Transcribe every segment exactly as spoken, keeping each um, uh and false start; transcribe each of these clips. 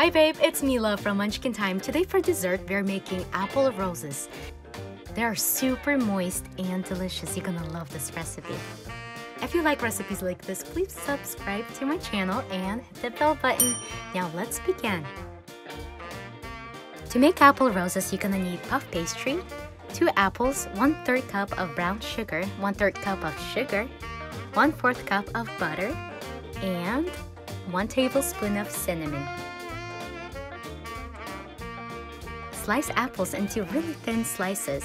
Hi babe, it's Mila from Munchkin Time. Today for dessert, we're making apple roses. They are super moist and delicious. You're gonna love this recipe. If you like recipes like this, please subscribe to my channel and hit the bell button. Now let's begin. To make apple roses, you're gonna need puff pastry, two apples, one-third cup of brown sugar, one-third cup of sugar, one-fourth cup of butter, and one tablespoon of cinnamon. Slice apples into really thin slices.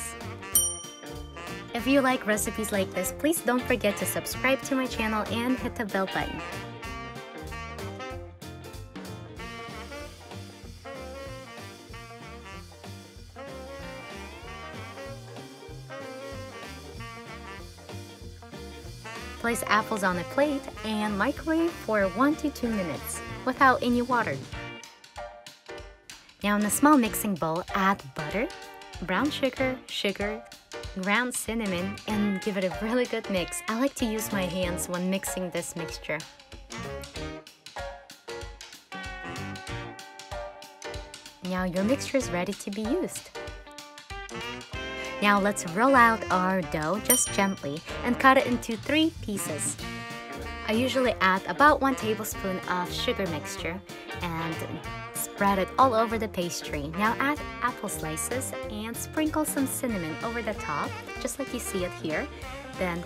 If you like recipes like this, please don't forget to subscribe to my channel and hit the bell button. Place apples on a plate and microwave for one to two minutes without any water. Now in a small mixing bowl, add butter, brown sugar, sugar, ground cinnamon, and give it a really good mix. I like to use my hands when mixing this mixture. Now your mixture is ready to be used. Now let's roll out our dough just gently and cut it into three pieces. I usually add about one tablespoon of sugar mixture and spread it all over the pastry. Now add apple slices and sprinkle some cinnamon over the top, just like you see it here. Then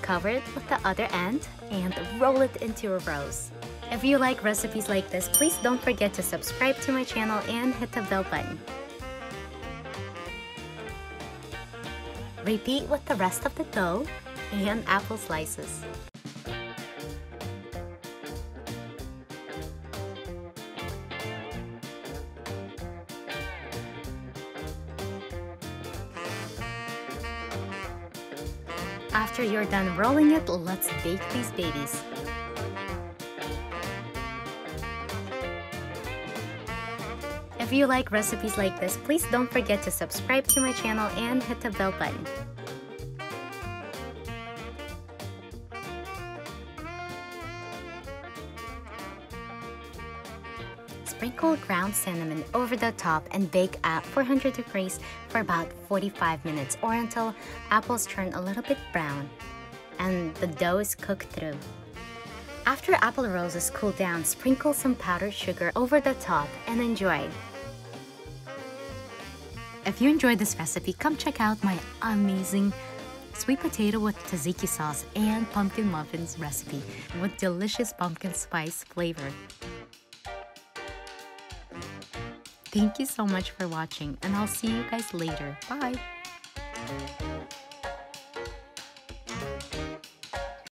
cover it with the other end and roll it into a rose. If you like recipes like this, please don't forget to subscribe to my channel and hit the bell button. Repeat with the rest of the dough and apple slices. After you're done rolling it, let's bake these babies. If you like recipes like this, please don't forget to subscribe to my channel and hit the bell button. Sprinkle ground cinnamon over the top and bake at four hundred degrees for about forty-five minutes or until apples turn a little bit brown and the dough is cooked through. After apple roses cool down, sprinkle some powdered sugar over the top and enjoy. If you enjoyed this recipe, come check out my amazing sweet potato with tzatziki sauce and pumpkin muffins recipe with delicious pumpkin spice flavor. Thank you so much for watching, and I'll see you guys later. Bye!